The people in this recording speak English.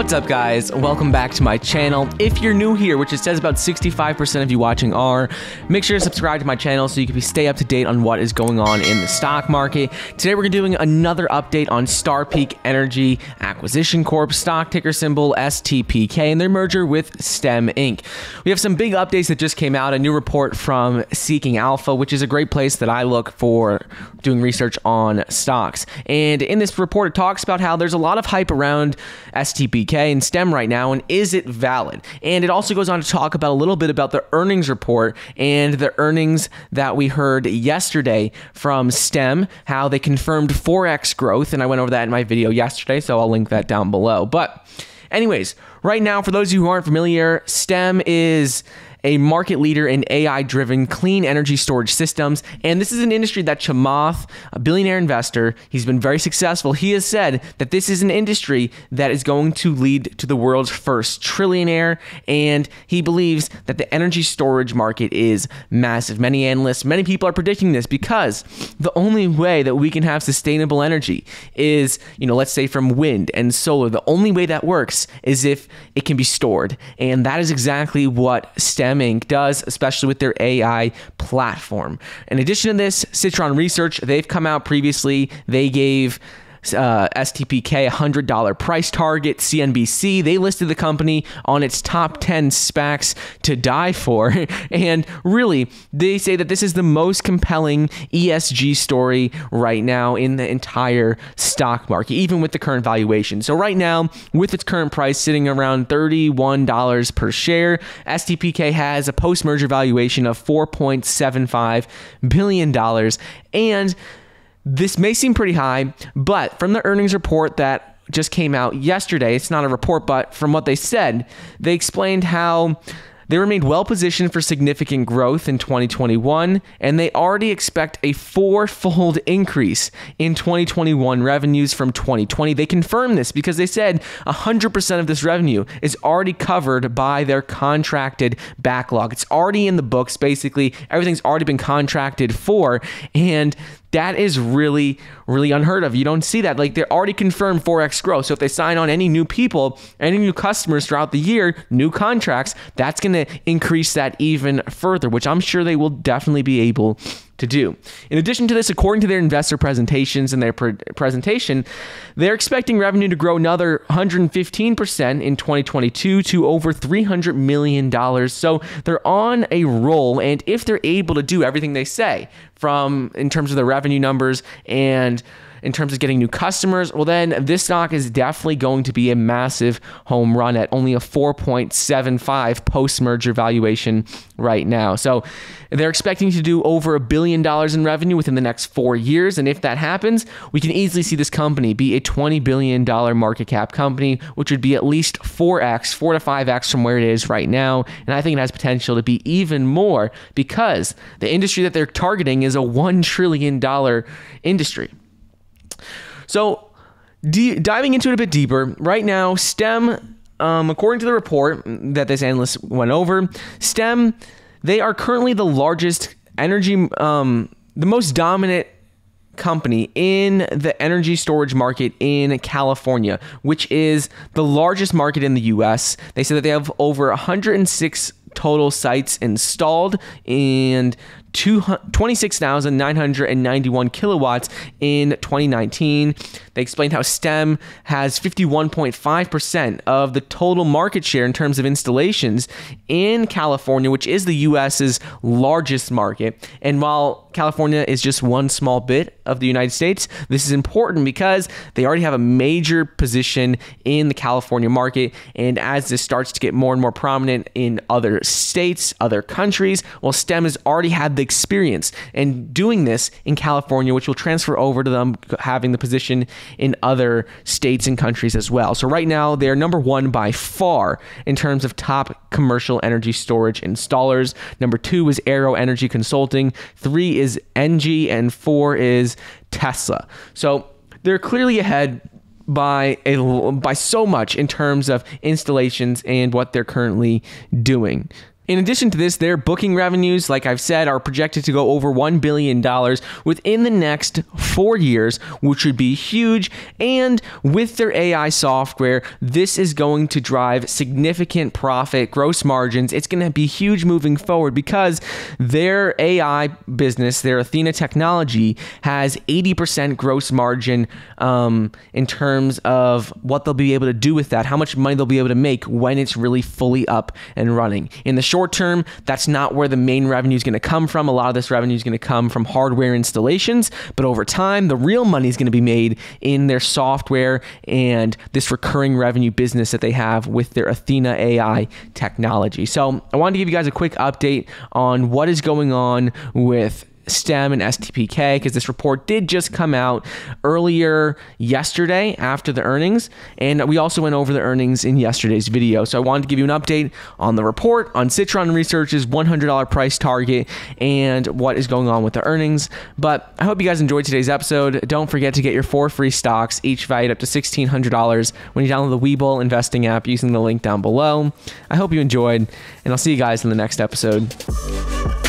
What's up, guys? Welcome back to my channel. If you're new here, which it says about 65% of you watching are, make sure to subscribe to my channel so you can stay up to date on what is going on in the stock market. Today we're doing another update on Star Peak Energy Acquisition Corp. stock ticker symbol STPK and their merger with STEM Inc. We have some big updates that just came out. A new report from Seeking Alpha, which is a great place that I look for doing research on stocks. And in this report, it talks about how there's a lot of hype around STPK and STEM right now, and is it valid? And it also goes on to talk about a little bit about the earnings report and the earnings that we heard yesterday from STEM, how they confirmed 4x growth, and I went over that in my video yesterday, so I'll link that down below. But anyways, right now, for those of you who aren't familiar, STEM is a market leader in AI-driven clean energy storage systems. And this is an industry that Chamath, a billionaire investor, he's been very successful. He has said that this is an industry that is going to lead to the world's first trillionaire. And he believes that the energy storage market is massive. Many analysts, many people are predicting this, because the only way that we can have sustainable energy is, let's say from wind and solar. The only way that works is if it can be stored. And that is exactly what STEM Inc. does, especially with their AI platform. In addition to this, Citron Research, they've come out previously. They gave STPK $100 price target. CNBC, they listed the company on its top 10 SPACs to die for. And really, they say that this is the most compelling ESG story right now in the entire stock market, even with the current valuation. So right now, with its current price sitting around $31 per share, STPK has a post-merger valuation of $4.75 billion. And this may seem pretty high, but from the earnings report that just came out yesterday, it's not a report, but from what they said, they explained how they remained well positioned for significant growth in 2021, and they already expect a four-fold increase in 2021 revenues from 2020. They confirmed this because they said 100% of this revenue is already covered by their contracted backlog. It's already in the books, basically. Everything's already been contracted for, and that is really, really unheard of. You don't see that. Like, they're already confirmed 4x growth. So if they sign on any new people, any new customers throughout the year, new contracts, that's going to increase that even further, which I'm sure they will definitely be able to do. In addition to this, according to their investor presentations and their presentation, they're expecting revenue to grow another 115% in 2022 to over $300 million. So they're on a roll, and if they're able to do everything they say from in terms of the revenue numbers and in terms of getting new customers, well, then this stock is definitely going to be a massive home run at only a 4.75 post-merger valuation right now. So they're expecting to do over $1 billion in revenue within the next 4 years. And if that happens, we can easily see this company be a $20 billion market cap company, which would be at least 4 to 5x from where it is right now. And I think it has potential to be even more, because the industry that they're targeting is a $1 trillion industry. So diving into it a bit deeper, right now, STEM, according to the report that this analyst went over, STEM, they are currently the largest energy, the most dominant company in the energy storage market in California, which is the largest market in the U.S. They said that they have over 106 total sites installed and 26,991 kilowatts in 2019. They explained how STEM has 51.5% of the total market share in terms of installations in California, which is the US's largest market. And while California is just one small bit of the United States, this is important because they already have a major position in the California market. And as this starts to get more and more prominent in other states, other countries, well, STEM has already had the experience and doing this in California, which will transfer over to them having the position in other states and countries as well. So right now, they're number one by far in terms of top commercial energy storage installers. Number two is Aero Energy Consulting. Three is Engie, and four is Tesla. So they're clearly ahead by so much in terms of installations and what they're currently doing. In addition to this, their booking revenues, like I've said, are projected to go over $1 billion within the next 4 years, which would be huge. And with their AI software, this is going to drive significant profit, gross margins. It's going to be huge moving forward because their AI business, their Athena technology, has 80% gross margin in terms of what they'll be able to do with that, how much money they'll be able to make when it's really fully up and running. In the short term, that's not where the main revenue is going to come from. A lot of this revenue is going to come from hardware installations, but over time, the real money is going to be made in their software and this recurring revenue business that they have with their Athena AI technology. So I wanted to give you guys a quick update on what is going on with STEM and STPK, because this report did just come out earlier yesterday after the earnings, and we also went over the earnings in yesterday's video. So I wanted to give you an update on the report, on Citron Research's $100 price target, and what is going on with the earnings. But I hope you guys enjoyed today's episode. Don't forget to get your 4 free stocks, each valued up to $1,600 when you download the Webull investing app using the link down below. I hope you enjoyed, and I'll see you guys in the next episode.